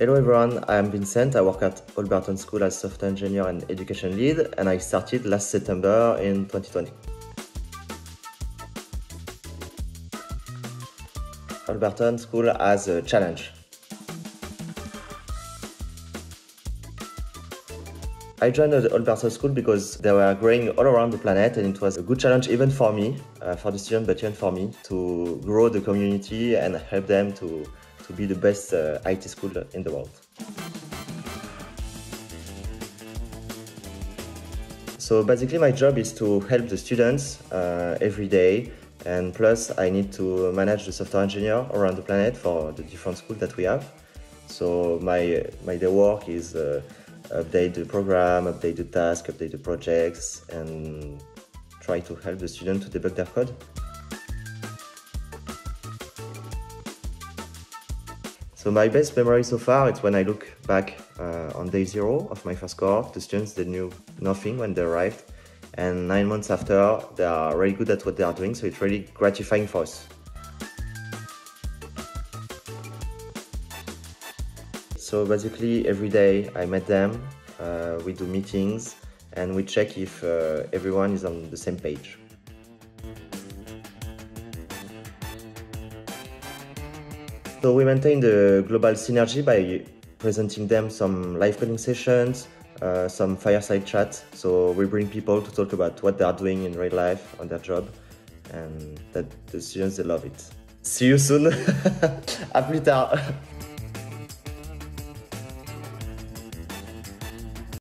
Hello everyone, I am Vincent. I work at Holberton School as software engineer and education lead, and I started last September in 2020. Holberton School has a challenge. I joined the Holberton School because they were growing all around the planet, and it was a good challenge even for me, for the students, but even for me, to grow the community and help them to be the best IT school in the world. So basically my job is to help the students every day, and plus I need to manage the software engineer around the planet for the different schools that we have. So my day work is update the program, update the task, update the projects, and try to help the students to debug their code. So my best memory so far is when I look back on day zero of my first cohort. The students, they knew nothing when they arrived, and 9 months after, they are really good at what they are doing, so it's really gratifying for us. So basically every day I met them, we do meetings, and we check if everyone is on the same page. So we maintain the global synergy by presenting them some live coding sessions, some fireside chats. So we bring people to talk about what they are doing in real life on their job, and that the students, they love it. See you soon. À plus tard.